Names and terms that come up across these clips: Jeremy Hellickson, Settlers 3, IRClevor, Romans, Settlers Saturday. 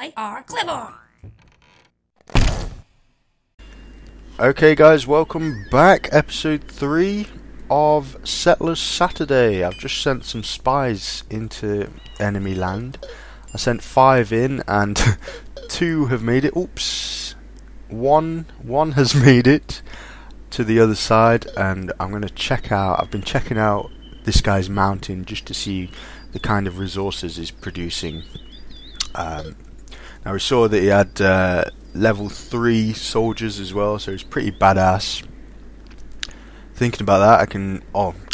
IRClevor. Okay guys, welcome back, episode 3 of Settlers Saturday. I've just sent some spies into enemy land. I sent 5 in and 2 have made it. Oops. One has made it to the other side, and I'm going to check out, I've been checking out this guy's mountain just to see the kind of resources he's producing. Now we saw that he had level 3 soldiers as well, so he's pretty badass. Thinking about that,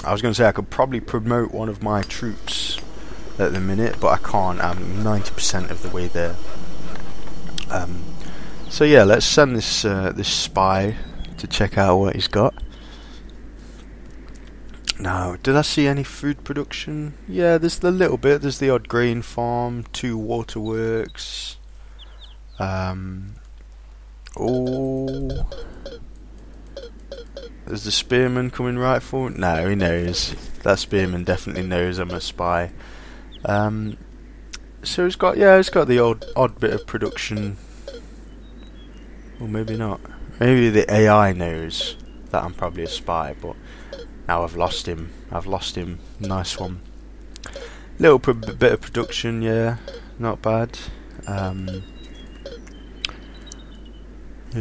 I was going to say I could probably promote one of my troops at the minute, but I can't. I'm 90% of the way there. So yeah, let's send this this spy to check out what he's got. Now, did I see any food production? Yeah, there's a little bit. There's the odd grain farm, 2 waterworks. Oh, is the spearman coming right for? No, he knows. That spearman definitely knows I'm a spy. So he's got, yeah, he's got the odd bit of production. Well, maybe not. Maybe the AI knows that I'm probably a spy, but now I've lost him. I've lost him. Nice one. Little bit of production, yeah, not bad. Here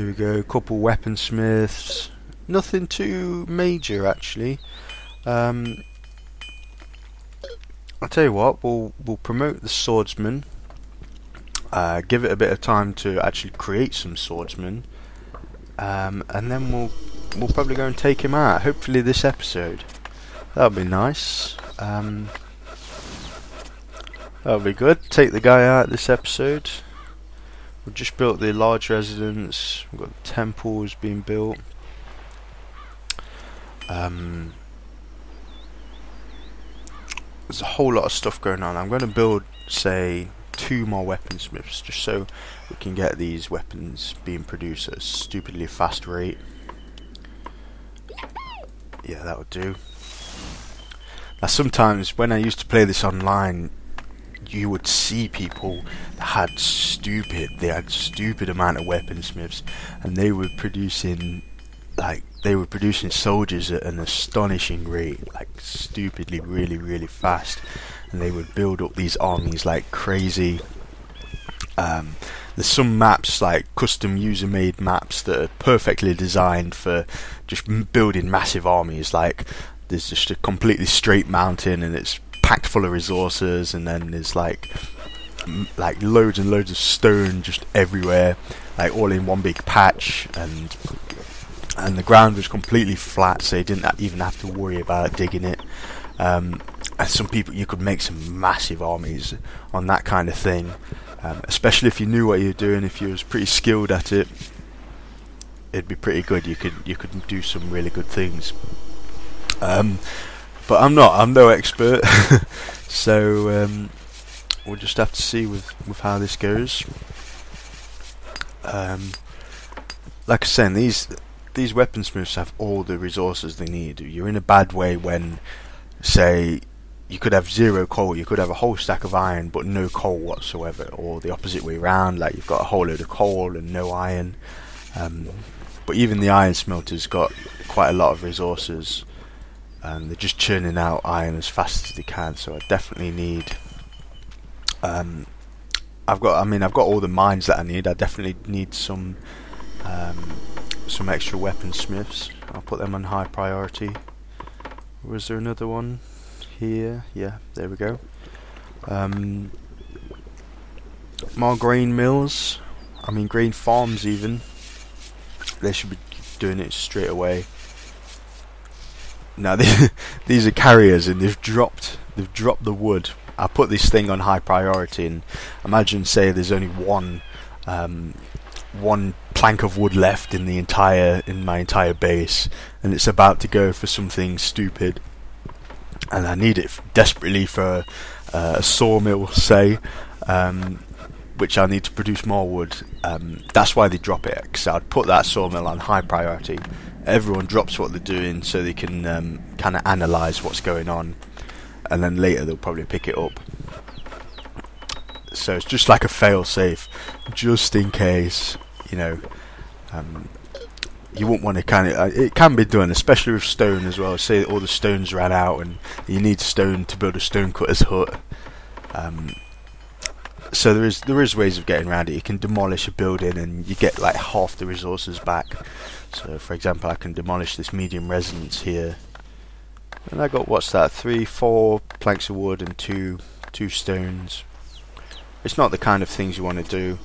we go. Couple weaponsmiths. Nothing too major, actually. I'll tell you what. We'll promote the swordsman. Give it a bit of time to actually create some swordsmen, and then we'll probably go and take him out. Hopefully this episode. That'll be nice. That'll be good. Take the guy out this episode. We've just built the large residence. We've got the temples being built. There's a whole lot of stuff going on. I'm going to build, say, 2 more weaponsmiths just so we can get these weapons being produced at a stupidly fast rate. Yeah, that would do. Now sometimes when I used to play this online, you would see people that had stupid amount of weaponsmiths, and they were producing soldiers at an astonishing rate, like stupidly really fast, and they would build up these armies like crazy. There's some maps, like custom user made maps, that are perfectly designed for just building massive armies. Like there's just a completely straight mountain and it's packed full of resources, and then there's like loads and loads of stone just everywhere, like all in one big patch, and the ground was completely flat, so you didn't even have to worry about digging it. And some people, you could make some massive armies on that kind of thing, especially if you knew what you were doing. If you was pretty skilled at it, it'd be pretty good. You could do some really good things. But I'm not. I'm no expert, so we'll just have to see with how this goes. Like I said, these weaponsmiths have all the resources they need. You're in a bad way when, say, you could have 0 coal, you could have a whole stack of iron but no coal whatsoever, or the opposite way round, like you've got a whole load of coal and no iron. But even the iron smelter's got quite a lot of resources. They're just churning out iron as fast as they can, so I definitely need. I've got all the mines that I need. I definitely need some extra weaponsmiths. I'll put them on high priority. Was there another one here? Yeah, there we go. More grain mills. I mean, grain farms even. They should be doing it straight away. Now these are carriers, and they've dropped the wood. I put this thing on high priority, and imagine, say, there's only one plank of wood left in my entire base, and it's about to go for something stupid, and I need it desperately for a sawmill, say, which I need to produce more wood. That's why they drop it, because I'd put that sawmill on high priority. Everyone drops what they're doing so they can kind of analyse what's going on, and then later they'll probably pick it up. so it's just like a fail-safe, just in case, you know. You wouldn't want to kind of... it can be done, especially with stone as well. Say that all the stones ran out and you need stone to build a stonecutter's hut. So there is ways of getting around it. You can demolish a building and you get like half the resources back. So for example, I can demolish this medium residence here. And I got, what's that, 3, 4 planks of wood and two stones. It's not the kind of things you want to do.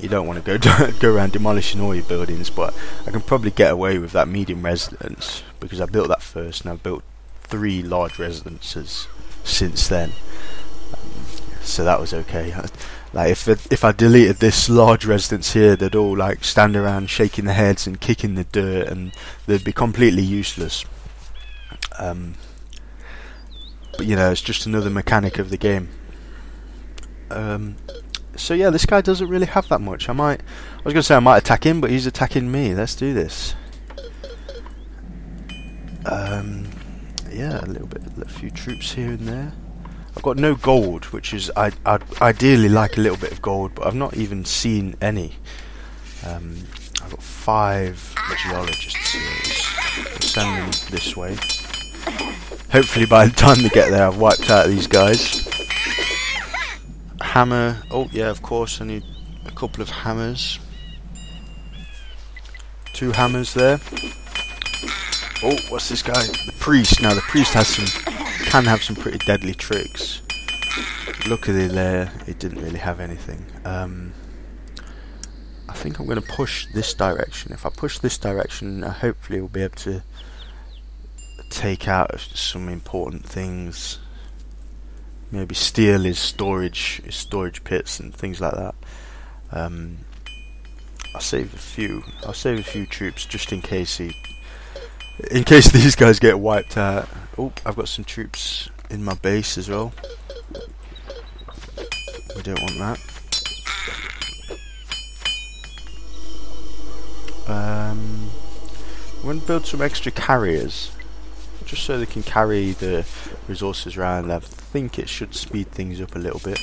You don't want to go around demolishing all your buildings, but I can probably get away with that medium residence because I built that first, and I've built 3 large residences since then. So that was okay. Like if I deleted this large residence here, they'd all like stand around shaking their heads and kicking the dirt, and they'd be completely useless. But you know, it's just another mechanic of the game. So yeah, this guy doesn't really have that much. I was going to say I might attack him, but he's attacking me. Let's do this. Yeah, a few troops here and there. I've got no gold, which is, I'd ideally like a little bit of gold, but I've not even seen any. I've got 5 geologists here. I'll send them this way. Hopefully by the time they get there, I've wiped out these guys. Hammer. Oh yeah, of course. I need a couple of hammers. 2 hammers there. Oh, what's this guy? The priest. Now the priest can have some pretty deadly tricks. Luckily there, it didn't really have anything. I think I'm going to push this direction. If I push this direction, I hopefully will be able to take out some important things. Maybe steal his storage pits and things like that. I'll save a few troops just in case in case these guys get wiped out. Oh, I've got some troops in my base as well. We don't want that. I'm going to build some extra carriers, just so they can carry the resources around. I think it should speed things up a little bit.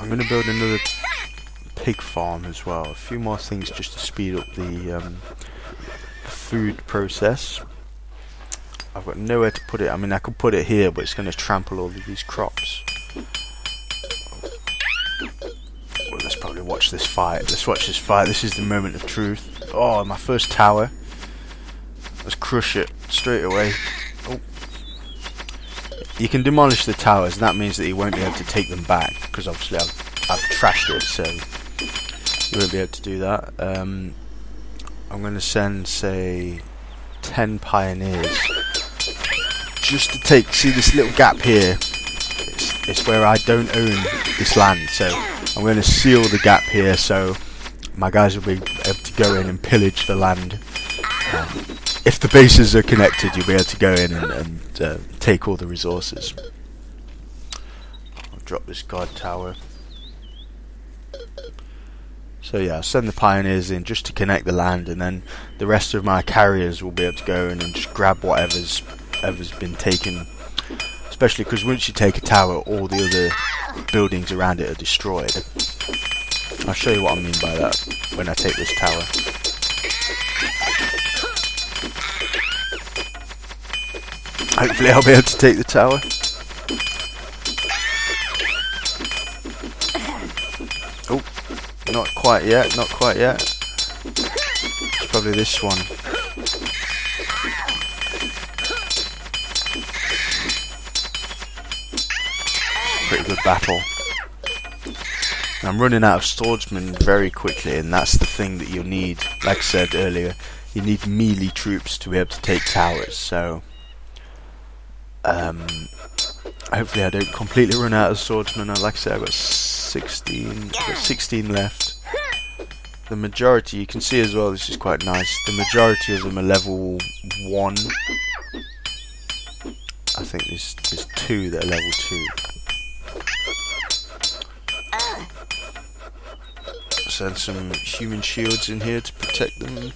I'm going to build another pig farm as well. A few more things just to speed up the food process. I've got nowhere to put it. I mean, I could put it here, but it's going to trample all of these crops. Well, let's probably watch this fight. Let's watch this fight. This is the moment of truth. Oh, my first tower. Let's crush it straight away. Oh. You can demolish the towers, and that means that you won't be able to take them back because obviously I've trashed it, so you won't be able to do that. I'm going to send, say, 10 pioneers just to take. See this little gap here? It's where I don't own this land, so I'm going to seal the gap here so my guys will be able to go in and pillage the land. If the bases are connected, you'll be able to go in and take all the resources. I'll drop this guard tower. So yeah, I'll send the pioneers in just to connect the land, and then the rest of my carriers will be able to go in and just grab whatever's been taken. Especially because once you take a tower, all the other buildings around it are destroyed. I'll show you what I mean by that when I take this tower. Hopefully I'll be able to take the tower. Oh, not quite yet, not quite yet. It's probably this one. Pretty good battle. And I'm running out of swordsmen very quickly, and that's the thing that you'll need. Like I said earlier, you need melee troops to be able to take towers, so... hopefully I don't completely run out of swordsmen. Like I said, I've got 16 left. The majority, you can see as well, this is quite nice, the majority of them are level 1. I think there's 2 that are level 2. Send some human shields in here to protect them.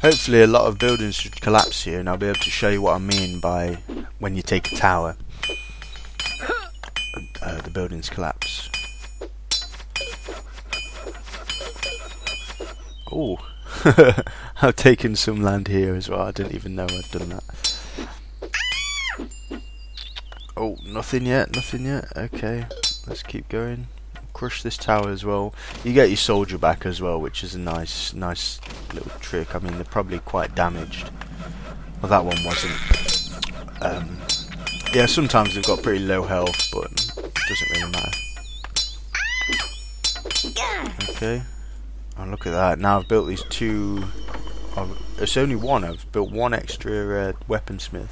Hopefully a lot of buildings should collapse here, and I'll be able to show you what I mean by when you take a tower. the buildings collapse. Oh, I've taken some land here as well. I didn't even know I'd done that. Oh, nothing yet, nothing yet. Okay, let's keep going. Crush this tower as well. You get your soldier back as well, which is a nice little trick. I mean, they're probably quite damaged. Well, that one wasn't. Yeah, sometimes they've got pretty low health, but it doesn't really matter. Okay. Oh, look at that. Now I've built these two. It's only one. I've built one extra weaponsmith.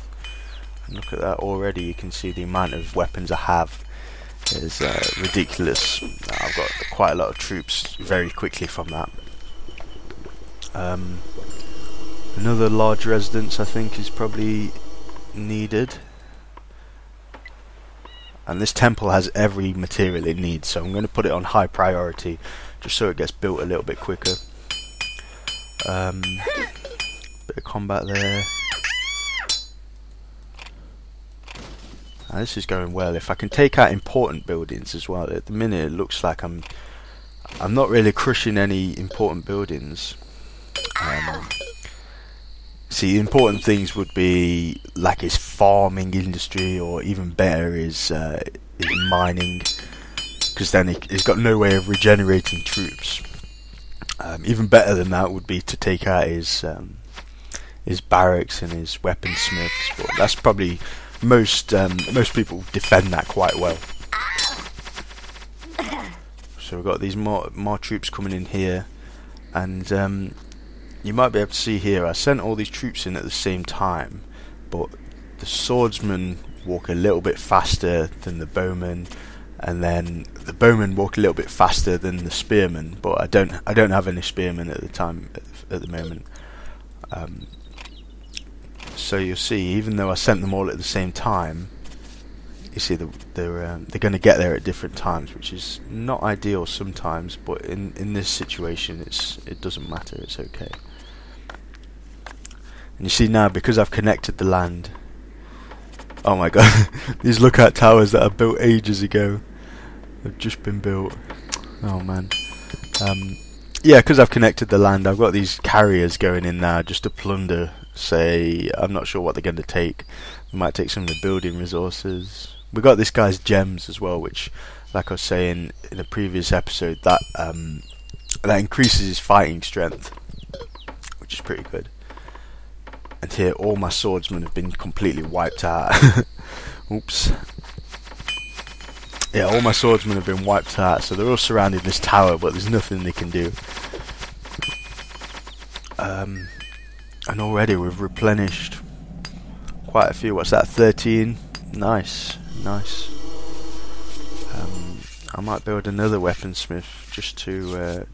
And look at that already. You can see the amount of weapons I have is ridiculous. I've got quite a lot of troops very quickly from that. Another large residence I think is probably needed. And this temple has every material it needs, so I'm going to put it on high priority just so it gets built a little bit quicker. Bit of combat there. This is going well. If I can take out important buildings as well. At the minute it looks like I'm not really crushing any important buildings. See, important things would be like is farming industry, or even better is mining, because then it's got no way of regenerating troops. Even better than that would be to take out his barracks and his weaponsmiths, but that's probably most people defend that quite well. So we've got these more troops coming in here, and you might be able to see here I sent all these troops in at the same time, but the swordsmen walk a little bit faster than the bowmen, and then the bowmen walk a little bit faster than the spearmen. But I don't have any spearmen at the time at the moment. So you'll see, even though I sent them all at the same time, you see they're going to get there at different times, which is not ideal sometimes. But in this situation, it doesn't matter. It's okay. And you see now, because I've connected the land. Oh my god! These lookout towers that I built ages ago have just been built. Oh man. Yeah, because I've connected the land, I've got these carriers going in now just to plunder. Say, I'm not sure what they're going to take. We might take some of the building resources. We got this guy's gems as well, which, like I was saying in a previous episode, that increases his fighting strength, which is pretty good. And here, all my swordsmen have been completely wiped out. Oops. Yeah, all my swordsmen have been wiped out, so they're all surrounding this tower, but there's nothing they can do. And already we've replenished quite a few. What's that, 13? Nice, nice. I might build another weaponsmith just to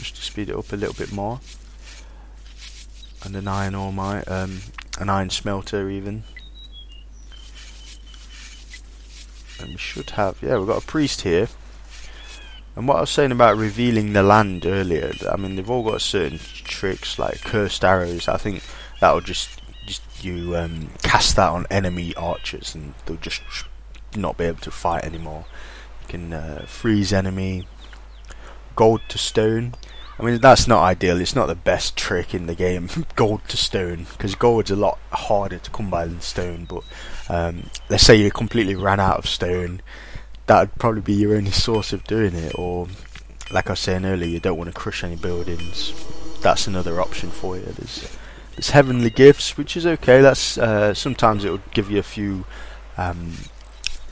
speed it up a little bit more, and an iron ore mine, an iron smelter even. And we should have, yeah, we've got a priest here. And what I was saying about revealing the land earlier, I mean, they've all got certain tricks, like cursed arrows. I think that'll just you cast that on enemy archers, and they'll just not be able to fight anymore. You can freeze enemy, gold to stone. I mean, that's not ideal. It's not the best trick in the game, gold to stone, because gold's a lot harder to come by than stone. But let's say you completely ran out of stone. That would probably be your only source of doing it, or like I was saying earlier, you don't want to crush any buildings. That's another option for you. There's heavenly gifts, which is okay. That's sometimes it would give you a few,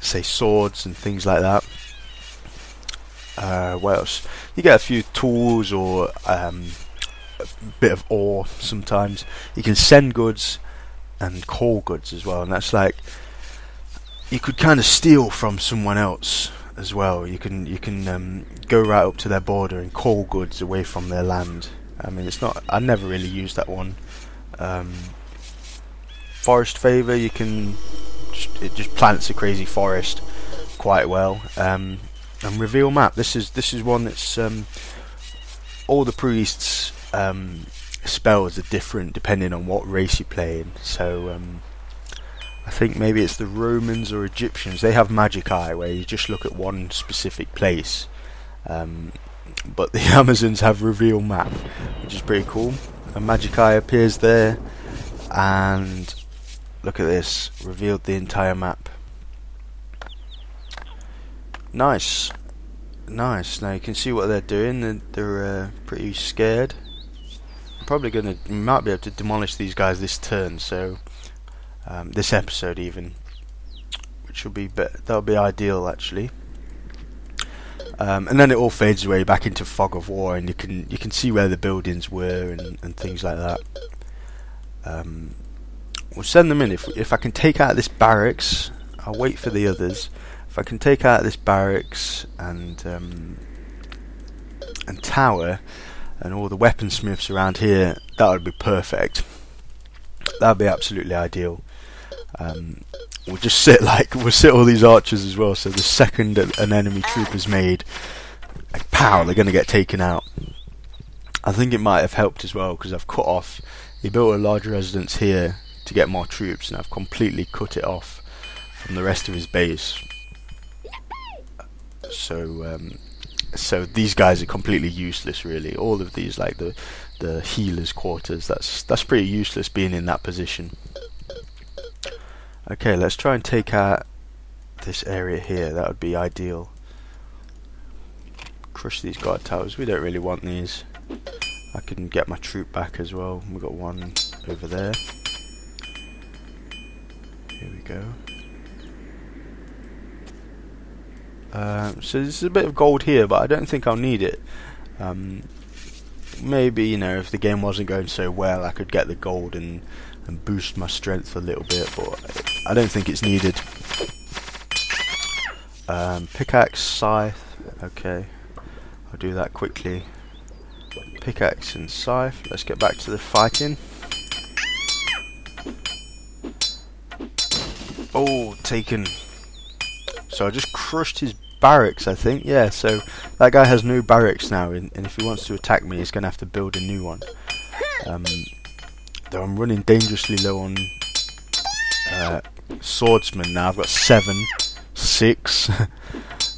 say, swords and things like that. What else? You get a few tools, or a bit of ore. Sometimes you can send goods and call goods as well, and that's like. You could kind of steal from someone else as well. You can go right up to their border and call goods away from their land. I mean, it's not. I never really used that one. Forest favor. You can. It just plants a crazy forest quite well. And reveal map. This is one that's all the priests' spells are different depending on what race you're playing. So. I think maybe it's the Romans or Egyptians, they have magic eye where you just look at one specific place, but the Amazons have reveal map, which is pretty cool. A magic eye appears there and look at this, revealed the entire map. Nice, nice. Now you can see what they're doing. They're pretty scared. Probably might be able to demolish these guys this turn, so this episode even, which will be that'll be ideal actually. And then it all fades away back into fog of war, and you can see where the buildings were and things like that. We'll send them in if I can take out this barracks. I'll wait for the others. If I can take out this barracks and tower and all the weaponsmiths around here, that would be perfect. That would be absolutely ideal. We'll just sit all these archers as well, so the second an enemy troop is made, like, pow, they're going to get taken out. I think it might have helped as well, because I've cut off, he built a large residence here to get more troops, and I've completely cut it off from the rest of his base. So these guys are completely useless, really. All of these, like the healers' quarters, that's pretty useless being in that position. Okay, let's try and take out this area here. That would be ideal. Crush these guard towers. We don't really want these. I can get my troop back as well. We've got one over there. Here we go. So there's a bit of gold here, but I don't think I'll need it. Maybe, you know, if the game wasn't going so well, I could get the gold and boost my strength a little bit, but I don't think it's needed. Pickaxe, scythe, okay, I'll do that quickly. Pickaxe and scythe, let's get back to the fighting. Oh, taken. So I just crushed his barracks, I think. Yeah, so that guy has no barracks now, and if he wants to attack me, he's going to have to build a new one. Though I'm running dangerously low on swordsmen now. I've got 7, 6,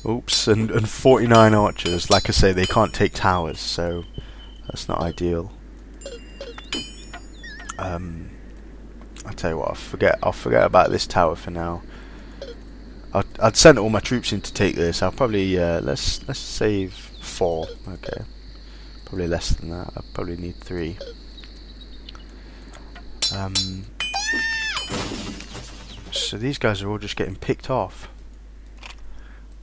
oops, and 49 archers. Like I say, they can't take towers, so that's not ideal. I'll tell you what, I'll forget about this tower for now. I'd sent all my troops in to take this. I'll probably let's save 4. Okay, probably less than that. I probably need 3. So these guys are all just getting picked off.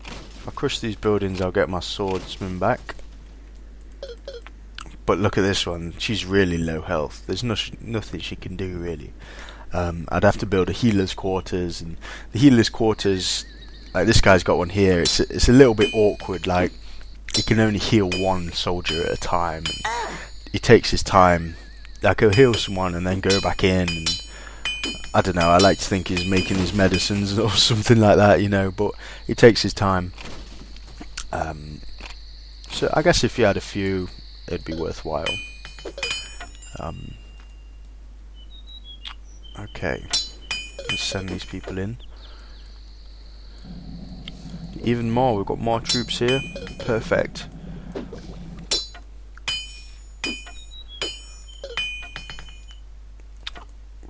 If I crush these buildings, I'll get my swordsman back. But look at this one. She's really low health. There's nothing she can do really. I'd have to build a healer's quarters, and the healer's quarters, like this guy's got one here, it's a little bit awkward, like, he can only heal one soldier at a time, and he takes his time, like he'll heal someone and then go back in, and I don't know, I like to think he's making his medicines or something like that, you know, but he takes his time. So I guess if you had a few, it'd be worthwhile. Okay, let's send these people in. Even more, we've got more troops here. Perfect.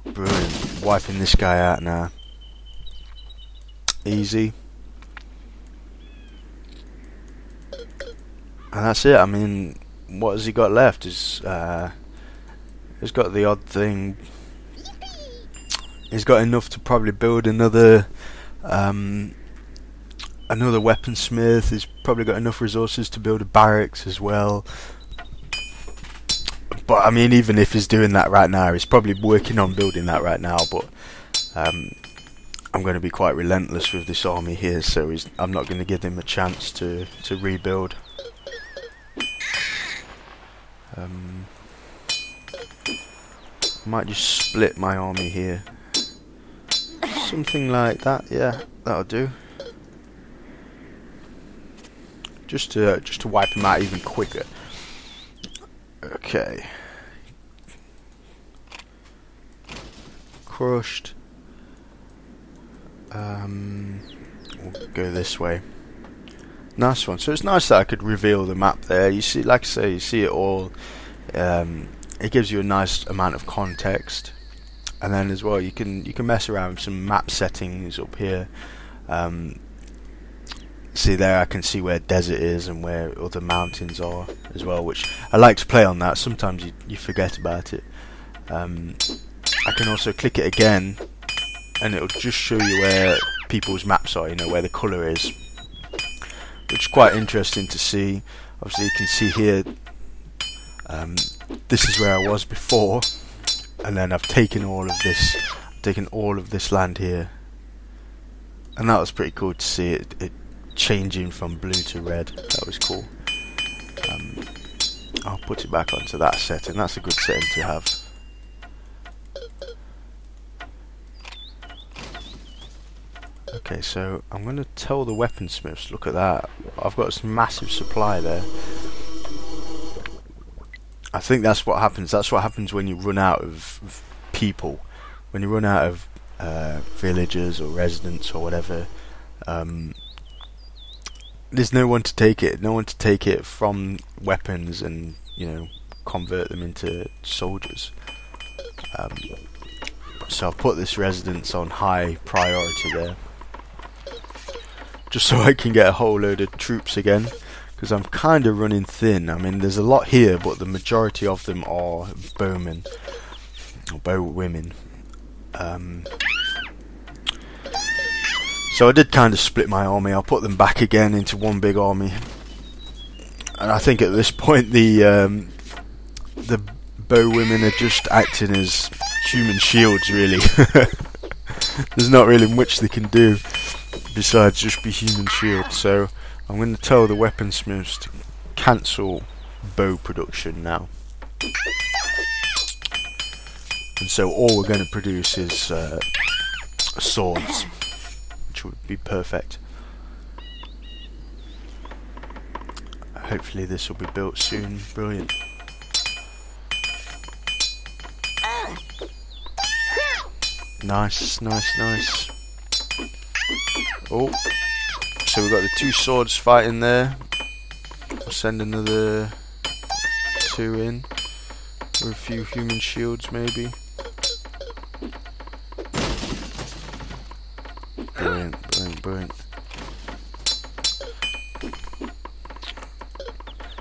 Brilliant. Wiping this guy out now. Easy. And that's it. I mean, what has he got left? He's got the odd thing. He's got enough to probably build another weaponsmith. He's probably got enough resources to build a barracks as well. But I mean, even if he's doing that right now, he's probably working on building that right now. But I'm going to be quite relentless with this army here, so I'm not going to give him a chance to rebuild. Might just split my army here. Something like that, yeah, that'll do. Just to wipe them out even quicker. Okay. Crushed. We'll go this way. Nice one. So it's nice that I could reveal the map there. You see, like I say, you see it all. It gives you a nice amount of context, and then as well you can mess around with some map settings up here. See there, I can see where desert is and where other mountains are as well, which I like to play on that. Sometimes you forget about it. I can also click it again and it'll just show you where people's maps are, you know, where the colour is, which is quite interesting to see. Obviously you can see here, this is where I was before, and then I've taken all of this land here, and that was pretty cool to see it changing from blue to red. That was cool. I'll put it back onto that setting. That's a good setting to have. Okay, so I'm going to tell the weaponsmiths, look at that, I've got this massive supply there. I think that's what happens. That's what happens when you run out of people, when you run out of villagers or residents or whatever. There's no one to take it, no one to take it from weapons and, you know, convert them into soldiers. So I've put this residence on high priority there, just so I can get a whole load of troops again, because I'm kind of running thin. I mean, there's a lot here, but the majority of them are bowmen or bow women. So I did kind of split my army. I'll put them back again into one big army, and I think at this point the bow women are just acting as human shields, really. There's not really much they can do besides just be human shields. So I'm going to tell the weaponsmiths to cancel bow production now, and so all we're going to produce is swords, which would be perfect. Hopefully this will be built soon. Brilliant. Nice, nice, nice. Oh, so we've got the two swords fighting there. We'll send another two in with a few human shields, maybe. Brilliant, brilliant, brilliant.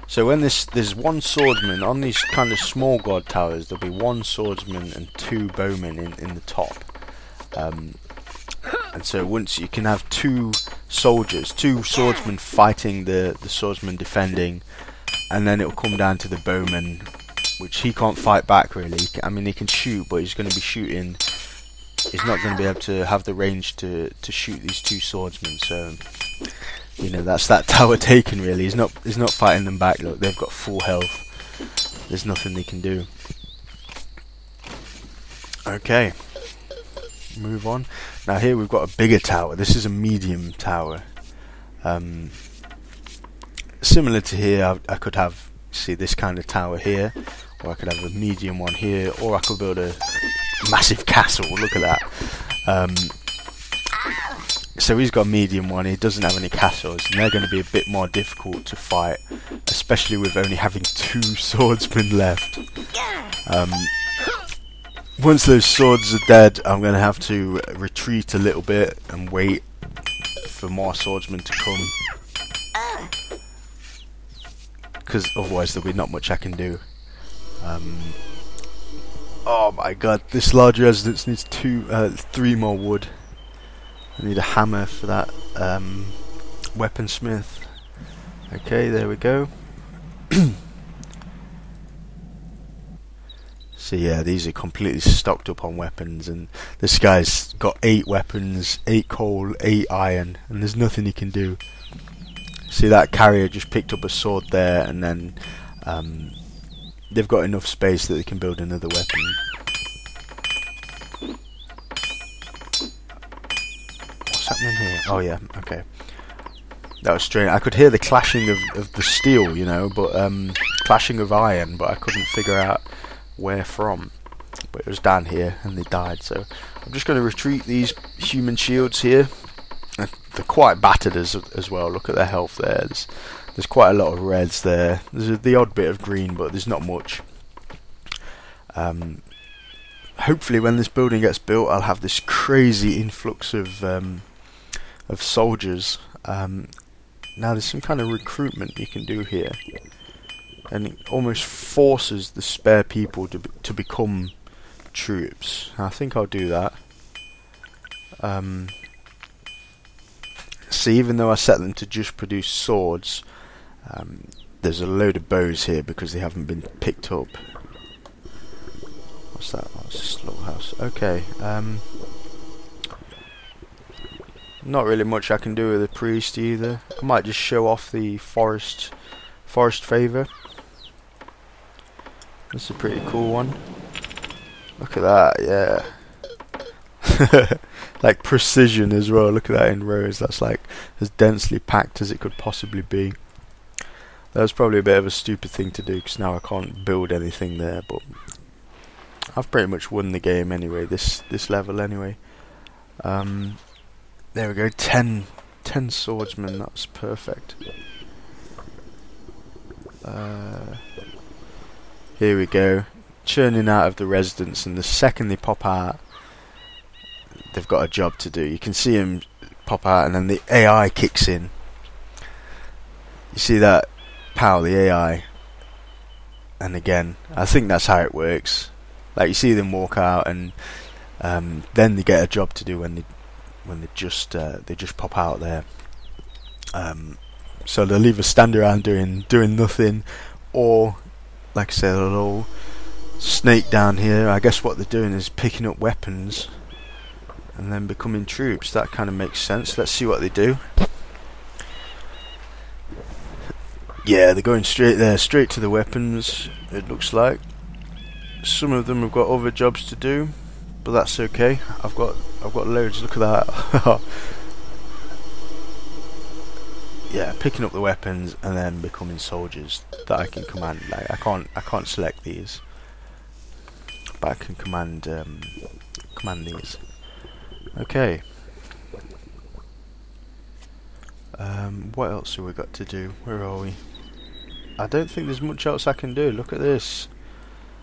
So when there's one swordsman on these kind of small guard towers, there'll be one swordsman and two bowmen in the top. And so once you can have two soldiers, two swordsmen fighting the swordsman defending, and then it'll come down to the bowman, which he can't fight back really. I mean, he can shoot, but he's going to be shooting. He's not going to be able to have the range to shoot these two swordsmen. So, you know, that's that tower taken really. He's not fighting them back. Look, they've got full health. There's nothing they can do. Okay, move on. Now here we've got a bigger tower. This is a medium tower. Similar to here, I could have, see, this kind of tower here, or I could have a medium one here, or I could build a massive castle. Look at that. So he's got a medium one, he doesn't have any castles, and they're going to be a bit more difficult to fight, especially with only having two swordsmen left. Once those swords are dead, I'm going to have to retreat a little bit and wait for more swordsmen to come, because otherwise there'll be not much I can do. Oh my god, this large residence needs three more wood. I need a hammer for that weaponsmith. Okay, there we go. So yeah, these are completely stocked up on weapons, and this guy's got 8 weapons, 8 coal, 8 iron, and there's nothing he can do. See, that carrier just picked up a sword there, and then they've got enough space that they can build another weapon. What's happening here? Oh yeah, okay. That was strange. I could hear the clashing of the steel, you know, but clashing of iron, but I couldn't figure out where from. but it was down here and they died. So I'm just going to retreat these human shields here. They're quite battered as well. Look at their health there. There's quite a lot of reds there. There's the odd bit of green, but there's not much. Hopefully when this building gets built, I'll have this crazy influx of soldiers. Now there's some kind of recruitment you can do here, and it almost forces the spare people to become troops. I think I'll do that. See, even though I set them to just produce swords, there's a load of bows here because they haven't been picked up. What's that? Oh, it's a slaughterhouse. Okay. Not really much I can do with the priest either. I might just show off the forest favor. That's a pretty cool one. Look at that, yeah. Like precision as well. Look at that in rows. That's like as densely packed as it could possibly be. That was probably a bit of a stupid thing to do because now I can't build anything there. But I've pretty much won the game anyway. This level anyway. There we go. 10 swordsmen. That's perfect. Here we go, churning out of the residents, and the second they pop out, they've got a job to do. You can see them pop out, and then the AI kicks in. You see that? Pow, the AI. And again, I think that's how it works. Like, you see them walk out, and then they get a job to do when they just pop out there. So they'll either stand around doing nothing, or, like I say, they'll all snake down here. I guess what they're doing is picking up weapons and then becoming troops. That kind of makes sense. Let's see what they do. Yeah, they're going straight there, straight to the weapons, it looks like. Some of them have got other jobs to do, but that's okay. I've got loads. Look at that. Yeah, picking up the weapons and then becoming soldiers that I can command. Like, I can't select these, but I can command these. Okay. What else have we got to do? Where are we? I don't think there's much else I can do. Look at this.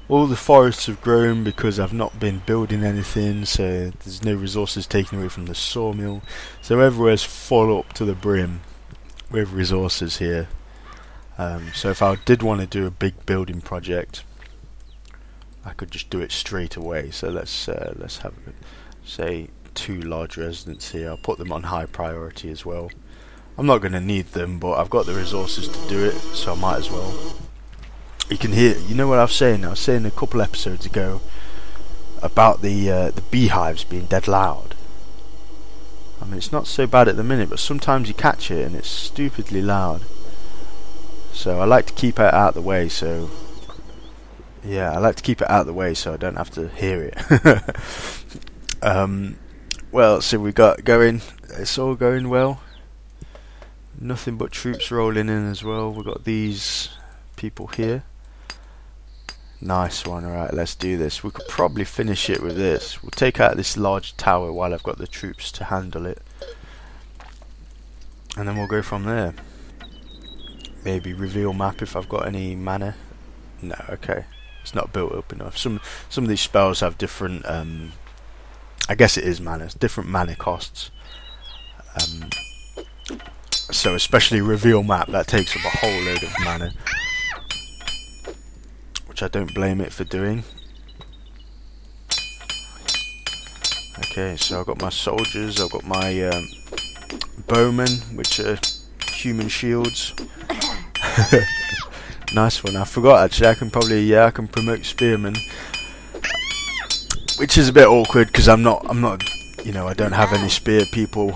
All the forests have grown because I've not been building anything, so there's no resources taken away from the sawmill. So everywhere's full up to the brim with resources here. So if I did want to do a big building project, I could just do it straight away. So let's have, say, 2 large residents here. I'll put them on high priority as well. I'm not going to need them, but I've got the resources to do it, so I might as well. You can hear, you know what I was saying? I was saying a couple episodes ago about the beehives being dead loud. I mean, it's not so bad at the minute, but sometimes you catch it and it's stupidly loud. So I like to keep it out of the way, so... yeah, I like to keep it out of the way so I don't have to hear it. Well, so we got going. It's all going well. Nothing but troops rolling in as well. We've got these people here. Nice one. Alright, let's do this. We could probably finish it with this. We'll take out this large tower while I've got the troops to handle it, and then we'll go from there. Maybe reveal map if I've got any mana. No, okay, it's not built up enough. Some of these spells have different I guess it is mana, different mana costs. So especially reveal map, that takes up a whole load of mana, which I don't blame it for doing. Okay, so I've got my soldiers, I've got my bowmen, which are human shields. Nice one. I forgot actually, I can promote spearmen, which is a bit awkward because I'm not, you know, I don't have any spear people.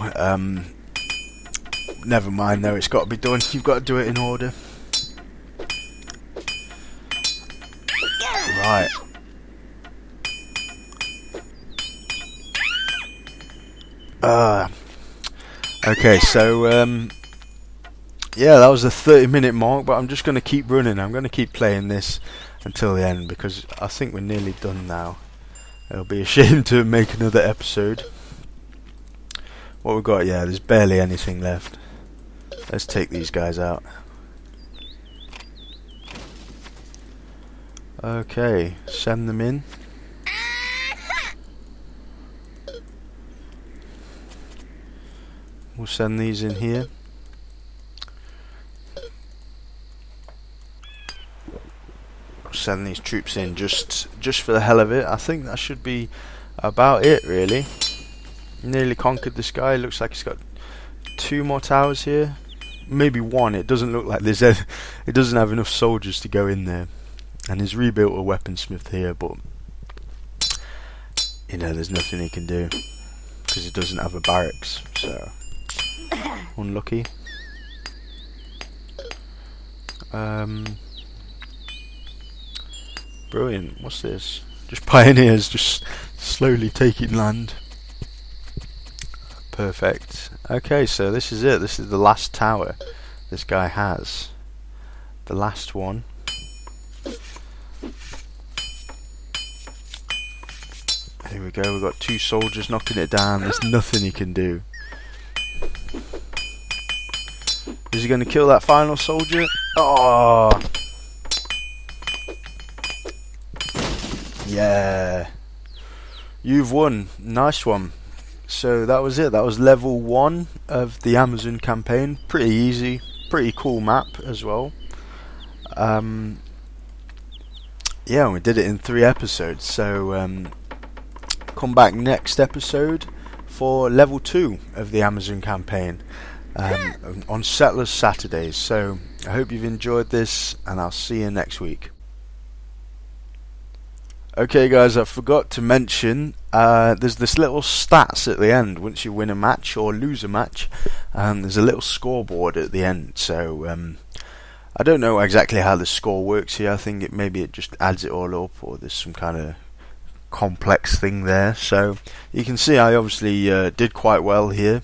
Never mind though, it's got to be done. You've got to do it in order. Right. Okay, so yeah, that was the 30-minute mark, but I'm just going to keep running. I'm going to keep playing this until the end because I think we're nearly done now. It'll be a shame to make another episode. What we've got, yeah, there's barely anything left. Let's take these guys out. Okay, send them in. We'll send these in here. Send these troops in just for the hell of it. I think that should be about it, really. Nearly conquered this guy. Looks like he's got two more towers here, maybe one. It doesn't look like there's it doesn't have enough soldiers to go in there, and he's rebuilt a weaponsmith here, but you know there's nothing he can do because he doesn't have a barracks, so unlucky. Brilliant. What's this? Just pioneers, just slowly taking land. Perfect. Okay, so this is it. This is the last tower this guy has. The last one. Here we go. We've got two soldiers knocking it down. There's nothing he can do. Is he going to kill that final soldier? Oh! Yeah, you've won. Nice one. So that was it. That was level 1 of the Amazon campaign. Pretty easy, pretty cool map as well. Yeah, and we did it in 3 episodes. So come back next episode for level 2 of the Amazon campaign on Settlers Saturdays. So I hope you've enjoyed this, and I'll see you next week. Okay guys, I forgot to mention, there's this little stats at the end. Once you win a match or lose a match, there's a little scoreboard at the end. So I don't know exactly how the score works here. I think maybe it just adds it all up, or there's some kind of complex thing there. So you can see I obviously did quite well here.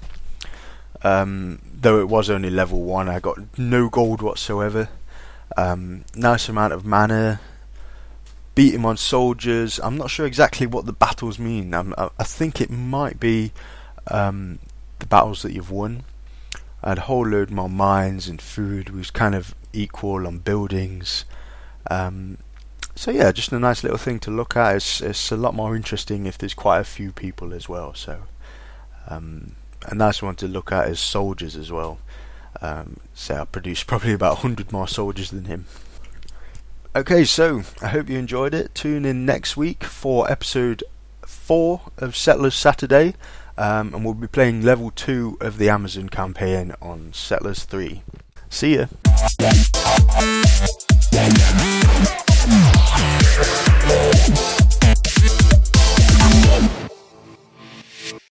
Though it was only level 1, I got no gold whatsoever. Nice amount of mana. Beat him on soldiers. I'm not sure exactly what the battles mean. I think it might be the battles that you've won. I had a whole load more mines and food. We was kind of equal on buildings. So yeah, just a nice little thing to look at. It's a lot more interesting if there's quite a few people as well. So a nice one to look at is soldiers as well. So I produced probably about 100 more soldiers than him. Okay, so I hope you enjoyed it. Tune in next week for episode 4 of Settlers Saturday, and we'll be playing level 2 of the Amazon campaign on Settlers 3. See ya.